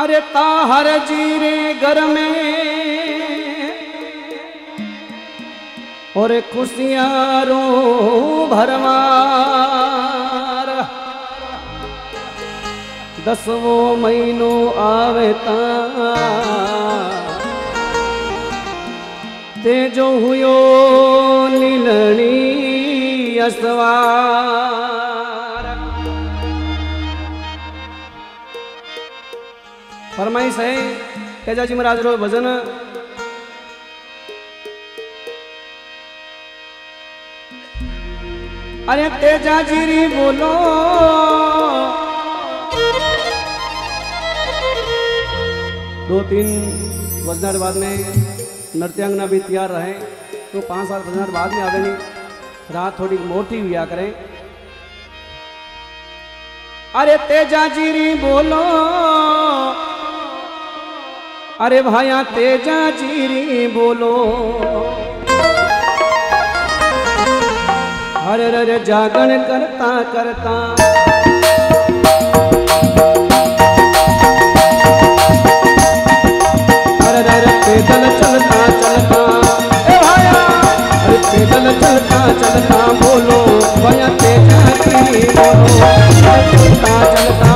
अरे ताहर जी रे घर में और खुशियाँ रो भरमार। दसवो महीनो आवे ता तेजो हुयो लीलनी असवार। फरमाइश है तेजाजी महाराज रो भजन अरे तेजाजी री बोलो दो तीन भजन बाद में नृत्यांगना भी तैयार रहे तो 5 साल भजन बाद में आवे नहीं रात थोड़ी मोटी हुआ करें। अरे तेजाजी री बोलो अरे भाया तेजाजी री बोलो हर रर जागरण करता करता हर रर पैदल चलता चलता ए भाया हर पैदल चलता चलता बोलो भाया तेजाजी री बोलो चलता चलता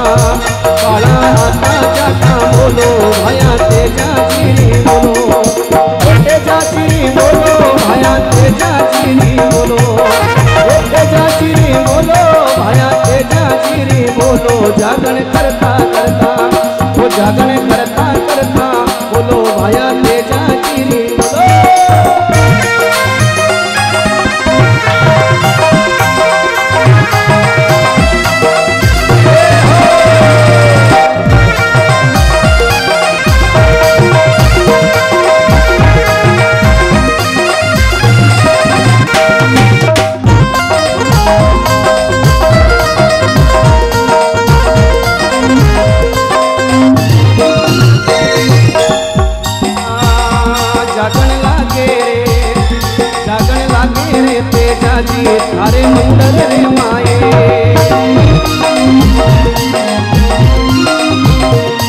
काला आता जाता बोलो भाया जागरण करता करता वो जागरण करता करता बोलो भाया तेजाजी री बोलो। अरे मंडल रे माए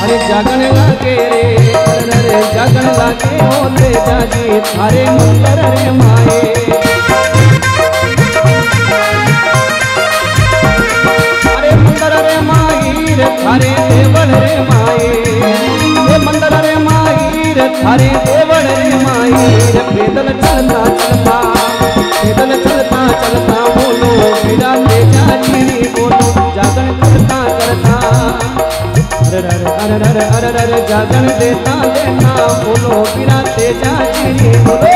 अरे जागन लागे रे अरे जागन लागे ओ तेजाजी अरे मंडल रे माए। अरे मंडल रे माई रे थारे देवल रे माए अरे मंडल रे माई रे थारे देवल रे माए पैदल चलता चलता पैदल चलता चलता बोलो मेरा तेजाजी री बोलो जागरण करता करता अरे अरे जागरण देता देता बोलो मेरा तेजाजी री बोलो।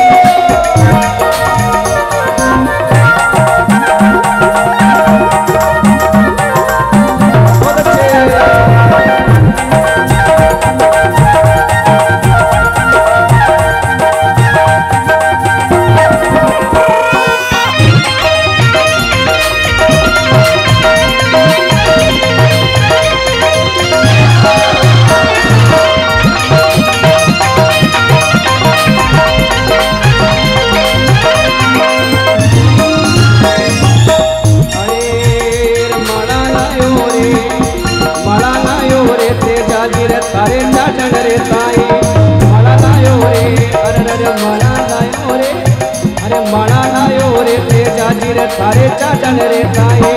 थारे चाटन रे ताई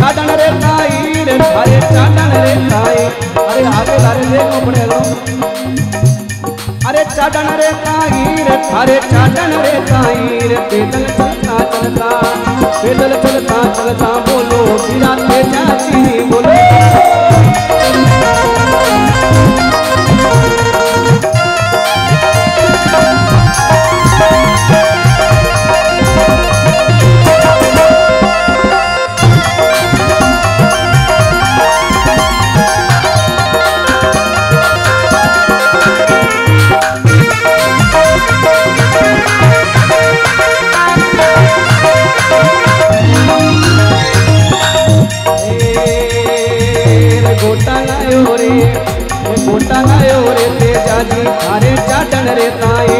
चाटन रे ताई रे थारे चाटन रे ताई अरे आगे लारे देखो पड़े लो। अरे चाटन रे ताई रे थारे चाटन रे ताई रे पैदल चलता चलता पैदल चलता चलता बोलो बिना तेजाजी री बोलो। थारे चाटन रे ताई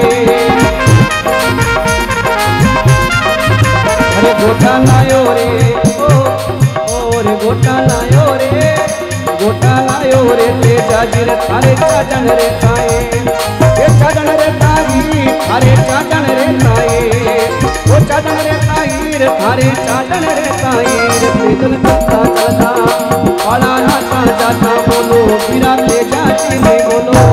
अरे गोटा लायो रे ओ रे गोटा लायो रे तेजाजी रे हरे चाचन रे ताए, हे चाचन रे ताई हरे चाचन रे ताए, ओ चाचन रे ताई रे हरे चाचन रे ताई रे तेजल तंता दादा वाला राता जाता बोलो बिना तेजाजी ने बोलो।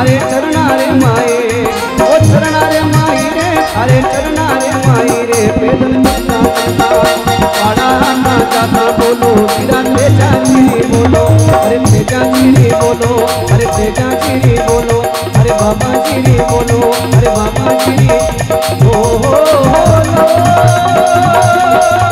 हरे चरणा रे माए, ओ चरणा रे माई रे हरे चरणा रे माई रे पैदल ना जाता बोलो बिना तेजाजी रे बोलो, अरे तेजाजी रे बोलो, अरे तेजाजी रे बोलो, अरे बाबा जी रे बोलो, अरे बाबा जी रे। ओ हो